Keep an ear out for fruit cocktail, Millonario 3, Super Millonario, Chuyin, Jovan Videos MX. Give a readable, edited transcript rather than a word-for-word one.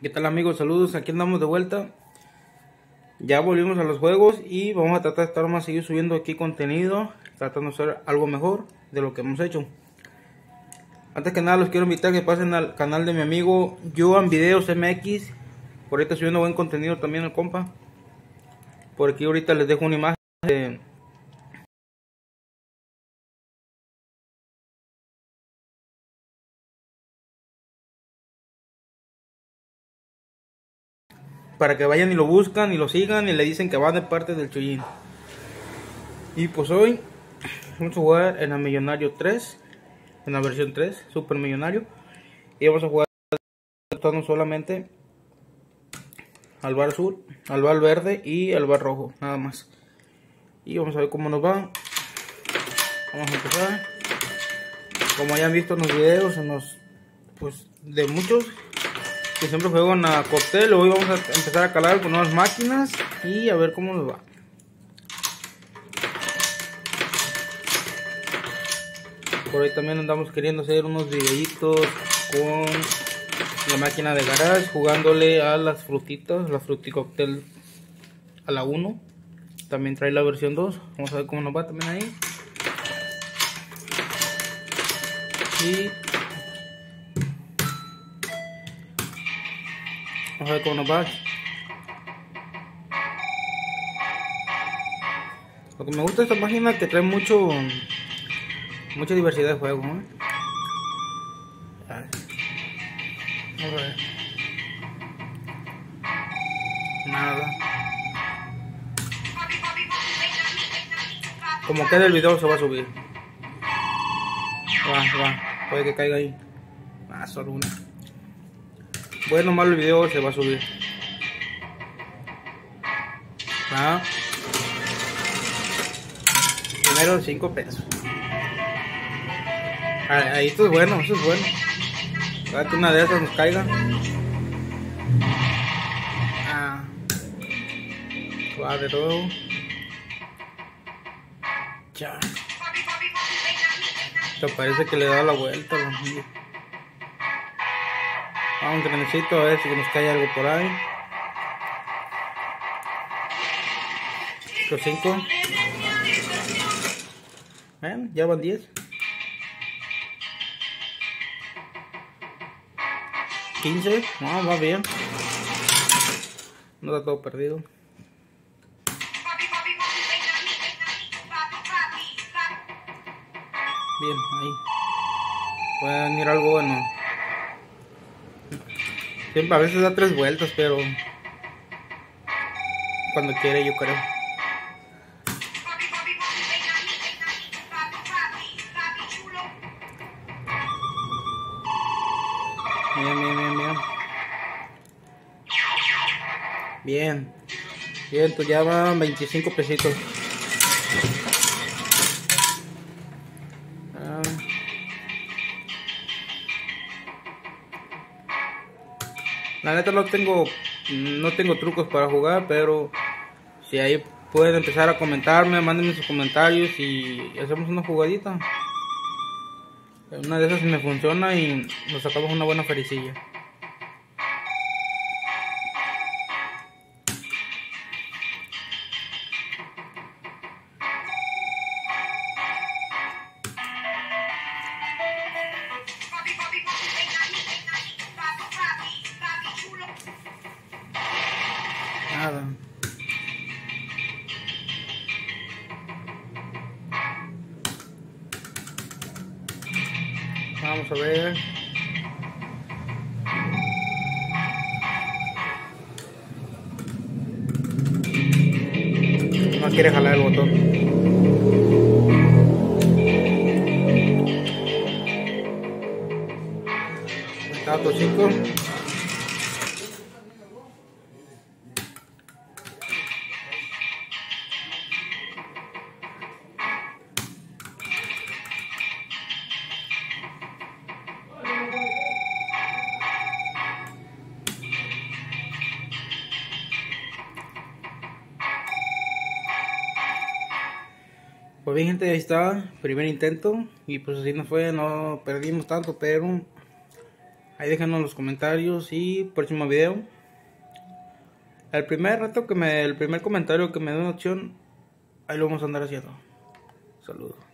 ¿Qué tal, amigos? Saludos, aquí andamos de vuelta. Ya volvimos a los juegos y vamos a tratar de estar más seguido subiendo aquí contenido, tratando de hacer algo mejor de lo que hemos hecho. Antes que nada los quiero invitar que pasen al canal de mi amigo Jovan Videos MX. Por ahí está subiendo buen contenido también el compa. Por aquí ahorita les dejo una imagen de... para que vayan y lo buscan y lo sigan y le dicen que van de parte del Chuyin. Y pues hoy vamos a jugar en la Millonario 3, en la versión 3, Super Millonario. Y vamos a jugar solamente al bar azul, al bar verde y al bar rojo, nada más. Y vamos a ver cómo nos va. Vamos a empezar. Como hayan visto en los videos, en los, pues, de muchos, que siempre juego en la cóctel, hoy vamos a empezar a calar con nuevas máquinas y a ver cómo nos va. Por ahí también andamos queriendo hacer unos videitos con la máquina de garage, jugándole a las frutitas, la fruitcocktail a la 1. También trae la versión 2, vamos a ver cómo nos va también ahí. Y... vamos a ver cómo nos va. Lo que me gusta de esta página es que trae mucha diversidad de juegos, ¿eh? Vamos a ver. Nada. Como queda el video se va a subir. Va, puede que caiga ahí. Ah, solo una. Bueno, malo el video se va a subir. Ah. Primero 5 pesos. Ahí esto es bueno, eso es bueno. Para que una de esas nos caiga. Ah. Cuadro. Ya. Esto parece que le da la vuelta a los niños. Vamos a necesito a ver si nos cae algo por ahí. 5. Ven, ya van 10. 15. No, va bien. No está todo perdido. Bien, ahí. Puede venir algo bueno. Siempre, a veces da 3 vueltas, pero cuando quiere, yo creo. Bien, bien, bien, bien. Bien. Bien, pues ya van 25 pesitos. La neta no tengo trucos para jugar, pero si ahí pueden empezar a comentarme, mándenme sus comentarios y hacemos una jugadita. Una de esas me funciona y nos sacamos una buena fericilla. Nada. Vamos a ver. No quiere jalar el botón. Dato 5. Pues bien, gente, ahí está, primer intento. Y pues así nos fue, no perdimos tanto, pero Ahí déjanos los comentarios y próximo video. El primer comentario que me dé una opción, ahí lo vamos a andar haciendo. Saludos.